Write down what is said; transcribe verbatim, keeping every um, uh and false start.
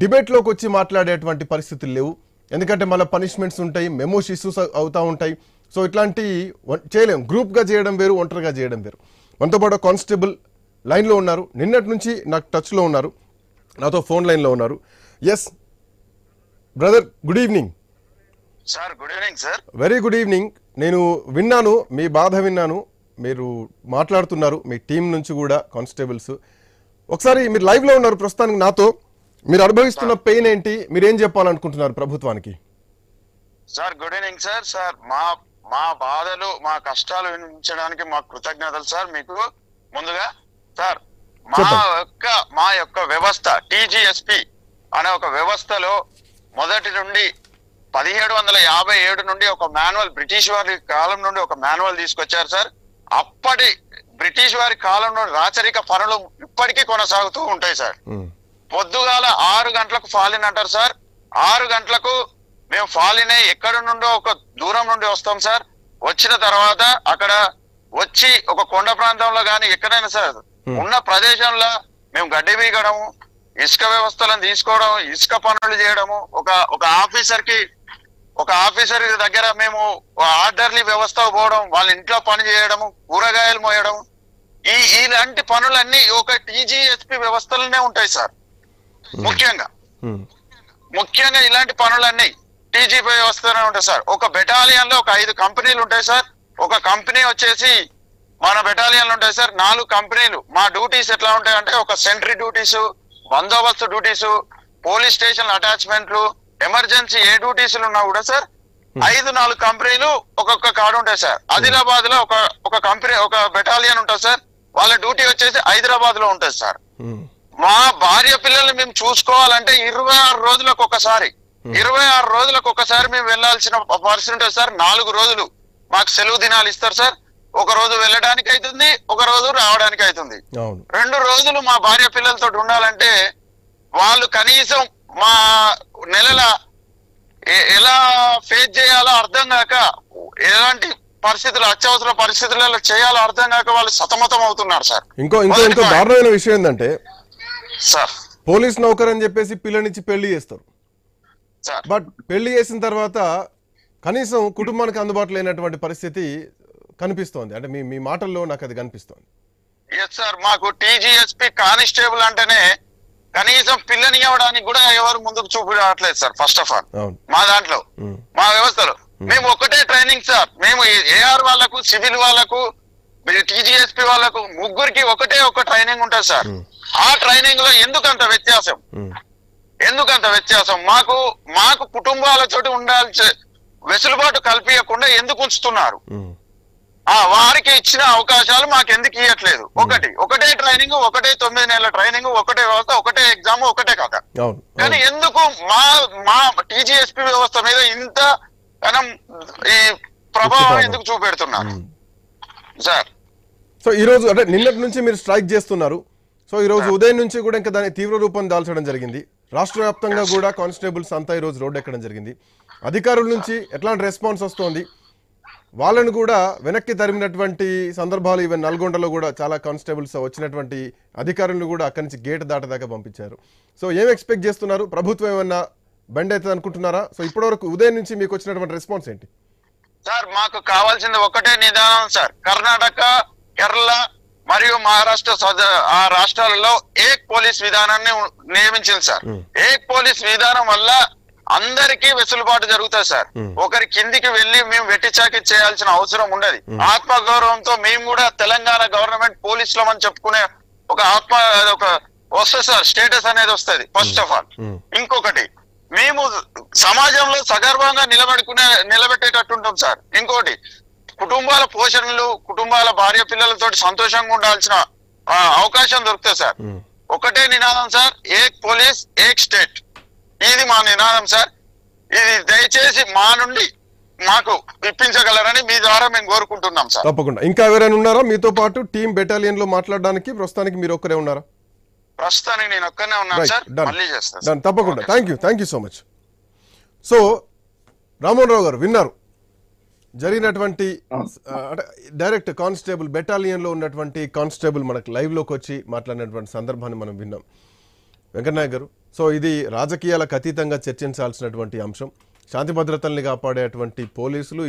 Debate लोकी वच्ची माट्लाडेटुवंटि परिस्थितुलु लेवु एंदुकंटे मल्ल पनिश्मेंट्स उंटायि मेमोस इश्यूस अवुता उंटायि सो इट्लांटि चेयलेम ग्रूप गा चेयडम वेरु ओंटरगा चेयडम वेरु मनतो पाटु कांस्टेबल లైన్ లో ఉన్నారు నిన్నటి నుంచి నాకు టచ్ లో ఉన్నారు నాతో ఫోన్ లైన్ లో ఉన్నారు yes brother good evening sir good evening sir very good evening నేను విన్నాను మీ బాధ విన్నాను మీరు మాట్లాడుతున్నారు మీ టీం నుంచి కూడా కానిస్టేబుల్స్ ఒకసారి మీరు లైవ్ లో ఉన్నారు ప్రస్తానానికి నాతో మీరు అనుభవిస్తున్న పెయిన్ ఏంటి మీరు ఏం చెప్పాలనుకుంటున్నారు ప్రభుత్వానికి sir good evening sir sir మా మా బాధలు మా కష్టాలు వినిపించడానికి మా కృతజ్ఞతలు సార్ మీకు ముందుగా సార్ మా యొక్క మా యొక్క వ్యవస్థ టీజీఎస్పీ అనే ఒక వ్యవస్థలో మొదటి నుండి పదిహేడు వందల యాభై ఏడు నుండి ఒక మాన్యువల్ బ్రిటిష్ వారి కాలం నుండి ఒక మాన్యువల్ తీసుకొచ్చారు సార్. అప్పటి బ్రిటిష్ వారి కాలంలో రాచరిక పనులు ఇప్పటికీ కొనసాగుతూ ఉంటాయి సార్. పొద్దుగాల ఆరు గంటలకు ఫాలిన్ అంటారు సార్. ఆరు గంటలకు మేము ఫాలినే ఎక్కడి నుండో ఒక దూరం నుండి వస్తాం సార్. వచ్చిన తర్వాత అక్కడ వచ్చి ఒక కొండ ప్రాంతంలో కానీ ఎక్కడైనా సార్ ఉన్న ప్రదేశంలో మేము గడ్డి వీగడము, ఇసుక వ్యవస్థలను తీసుకోవడం, ఇసుక పనులు చేయడము, ఒక ఒక ఆఫీసర్ కి ఒక ఆఫీసర్ దగ్గర మేము ఆర్డర్లీ వ్యవస్థ పోవడం, వాళ్ళ ఇంట్లో పని చేయడము, కూరగాయలు మోయడం, ఈ ఇలాంటి పనులన్నీ ఒక టీజీఎస్పీ వ్యవస్థలోనే ఉంటాయి సార్. ముఖ్యంగా ముఖ్యంగా ఇలాంటి పనులన్నీ టీజీపీ వ్యవస్థలోనే ఉంటాయి సార్. ఒక బెటాలియన్ లో ఒక ఐదు కంపెనీలు ఉంటాయి సార్. ఒక కంపెనీ వచ్చేసి మన బెటాలియన్లు ఉంటాయి సార్. నాలుగు కంపెనీలు. మా డ్యూటీస్ ఎట్లా ఉంటాయంటే ఒక సెంట్రీ డ్యూటీసు, బందోబస్తు డ్యూటీసు, పోలీస్ స్టేషన్ అటాచ్మెంట్లు, ఎమర్జెన్సీ ఏ డ్యూటీసులు ఉన్నా కూడా సార్ ఐదు నాలుగు కంపెనీలు ఒక్కొక్క కాడు ఉంటాయి సార్. ఆదిలాబాద్ లో ఒక ఒక కంపెనీ ఒక బెటాలియన్ ఉంటుంది సార్. వాళ్ళ డ్యూటీ వచ్చేసి హైదరాబాద్ లో ఉంటుంది సార్. మా భార్య పిల్లల్ని మేము చూసుకోవాలంటే ఇరవై ఆరు రోజులకు ఒకసారి ఇరవై ఆరు రోజులకు ఒకసారి మేము వెళ్లాల్సిన పరిస్థితి ఉంటుంది సార్. నాలుగు రోజులు మాకు సెలవు దినాలు ఇస్తారు సార్. ఒక రోజు వెళ్ళడానికి అవుతుంది, ఒక రోజు రావడానికి అవుతుంది. రెండు రోజులు మా భార్య పిల్లలతో ఉండాలంటే వాళ్ళు కనీసం మా నెలల ఎలా ఫేస్ చేయాలో అర్థం కాక, ఎలాంటి పరిస్థితులు అత్యవసర పరిస్థితులలో చేయాలో అర్థం కాక వాళ్ళు సతమతం అవుతున్నారు సార్. ఇంకో ఇంకో ఇంకో దారుణమైన విషయం ఏంటంటే సార్, పోలీస్ నౌకర్ అని చెప్పేసి పిల్లనిచ్చి పెళ్లి చేస్తారు. బట్ పెళ్లి చేసిన తర్వాత కనీసం కుటుంబానికి అందుబాటులో లేనటువంటి పరిస్థితి కనిపిస్తోంది. అంటే మీ మీ మాటల్లో నాకు అది కనిపిస్తోంది. ఎస్ సార్, మాకు టీజీఎస్పీ కానిస్టేబుల్ అంటేనే కనీసం పిల్లని ఇవ్వడానికి కూడా ఎవరు ముందుకు చూపు రావట్లేదు సార్. ఫస్ట్ ఆఫ్ ఆల్ మా దాంట్లో మా వ్యవస్థలో మేము ఒకటే ట్రైనింగ్ సార్. మేము ఏఆర్ వాళ్ళకు, సివిల్ వాళ్ళకు, టీజీఎస్పీ వాళ్ళకు ముగ్గురికి ఒకటే ఒక ట్రైనింగ్ ఉంటుంది సార్. ఆ ట్రైనింగ్ లో ఎందుకంత వ్యత్యాసం ఎందుకంత వ్యత్యాసం మాకు మాకు కుటుంబాలతో ఉండాల్సి వెసులుబాటు కల్పించకుండా ఎందుకు ఉంచుతున్నారు? ఆ వారికి ఇచ్చిన అవకాశాలు మాకు ఎందుకు ఇవ్వట్లేదు? ఒకటి ఒకటే ట్రైనింగ్, ఒకటే తొమ్మిది నెలల ట్రైనింగ్, ఒకటే వ్యవస్థ, ఒకటే ఎగ్జామ్, ఒకటే కథ. కానీ ఎందుకు మా మా టీజీఎస్పీ వ్యవస్థ మీద ఇంత మనం ఈ ప్రభావం ఎందుకు చూపెడుతున్నారు సార్? సో ఈ రోజు అంటే నిన్నటి నుంచి మీరు స్ట్రైక్ చేస్తున్నారు. సో ఈ రోజు ఉదయం నుంచి కూడా ఇంకా దాని తీవ్ర రూపం దాల్చడం జరిగింది. రాష్ట్ర వ్యాప్తంగా కూడా కానిస్టేబుల్స్ అంతా ఈ రోజు రోడ్డు ఎక్కడం జరిగింది. అధికారుల నుంచి ఎట్లాంటి రెస్పాన్స్ వస్తోంది? వాళ్ళను కూడా వెనక్కి తరిమినటువంటి సందర్భాలు ఈవెన్ నల్గొండలో కూడా చాలా కానిస్టేబుల్స్ వచ్చినటువంటి అధికారులను కూడా అక్కడి నుంచి గేట్ దాటదాకా పంపించారు. సో ఏం ఎక్స్పెక్ట్ చేస్తున్నారు? ప్రభుత్వం ఏమన్నా బండ్ అవుతుంది అనుకుంటున్నారా? సో ఇప్పటి వరకు ఉదయం నుంచి మీకు వచ్చినటువంటి రెస్పాన్స్ ఏంటి సార్? మాకు కావాల్సింది ఒకటే నిదానం సార్. కర్ణాటక, కేరళ మరియు మహారాష్ట్ర ఆ రాష్ట్రాలలో ఏక్ పోలీస్ విధానాన్ని నియమించింది సార్. ఏక్ పోలీస్ విధానం వల్ల అందరికీ వెసులుబాటు జరుగుతాయి సార్. ఒకరి కిందికి వెళ్ళి మేము వెట్టిచాకి చేయాల్సిన అవసరం ఉండదు. ఆత్మ గౌరవంతో మేము కూడా తెలంగాణ గవర్నమెంట్ పోలీస్ లో మనం చెప్పుకునే ఒక ఆత్మ ఒక వస్తుంది సార్, స్టేటస్ అనేది వస్తుంది. ఫస్ట్ ఆఫ్ ఆల్ ఇంకొకటి మేము సమాజంలో సగర్వంగా నిలబెట్టుకునే నిలబెట్టేటట్టు ఉంటాం సార్. ఇంకోటి కుటుంబాల పోషణలు, కుటుంబాల భార్య పిల్లలతో సంతోషంగా ఉండాల్సిన అవకాశం దొరుకుతాయి సార్. ఒకటే నినాదం సార్, ఏక్ పోలీస్ ఏక్ స్టేట్, ఇది మా నినాదం సార్. ఇది దయచేసి మా నుండి మాకు ఇప్పించగలరని మీ ద్వారా మేము కోరుకుంటున్నాం సార్. తప్పకుండా. ఇంకా ఎవరైనా ఉన్నారా మీతో పాటు టీం బెటాలియన్ లో మాట్లాడడానికి? ప్రస్తుతానికి మీరు ఒక్కరే ఉన్నారా? ప్రస్తుతానికి నేను ఒక్కనే ఉన్నాను సార్. మళ్ళీ చేస్తాను. తప్పకుండా. Thank you thank you so much. So Ramohan Rao గారు విన్నారు జరిగినటువంటి డైరెక్ట్ కానిస్టేబుల్ బెటాలియన్లో ఉన్నటువంటి కానిస్టేబుల్ మనకు లైవ్లోకి వచ్చి మాట్లాడినటువంటి సందర్భాన్ని మనం విన్నాం. వెంకటనాయక్ గారు, సో ఇది రాజకీయాలకు అతీతంగా చర్చించాల్సినటువంటి అంశం. శాంతి భద్రతల్ని కాపాడేటువంటి పోలీసులు